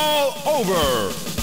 all over.